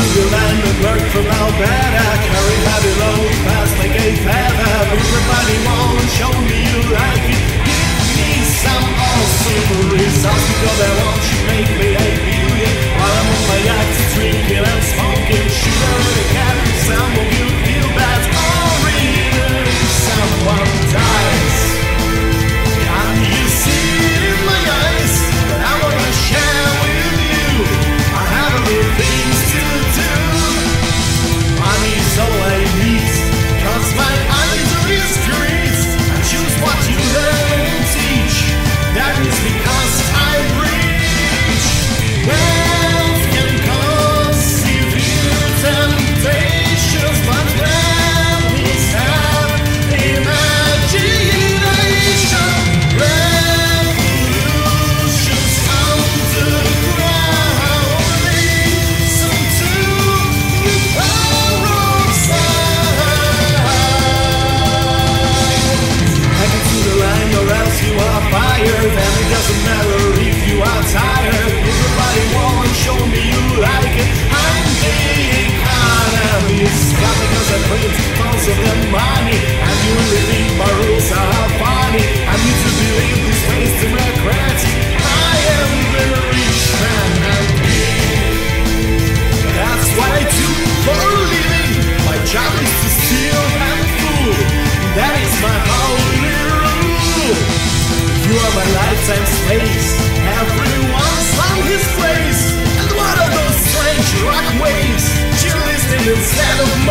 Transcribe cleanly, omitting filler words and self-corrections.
Sunderland and Merck from Alberta, carry heavy load past like a feather. Everybody wanna show me you like it. Give me some awesome results, because I want you make me a beauty. While I'm on my axe drinking and smoking, sugar in a cat, some of you feel bad. Or even if someone dies, can you see in my eyes that I wanna share with you? I have a little things to do. Money's all I need, cause my eyes are his greased. I choose what you learn and teach, that is because I reach. Wealth can cause severe temptations, but families have imagination. Revolutions underground, listen to the power of sound. Head to the line or else you are fired, and it doesn't matter if you are tired. Everybody won't show me you like it. I'm the economy, it's not because I print tons of the money. And you really think my rules are funny? I need to believe this place democratic. I am the rich man and that's what I do for a living. My job is to steal and fool, that is my only rule. You are my lifetime space, everyone's on his place. And what are those strange rock waves? You're listening instead of my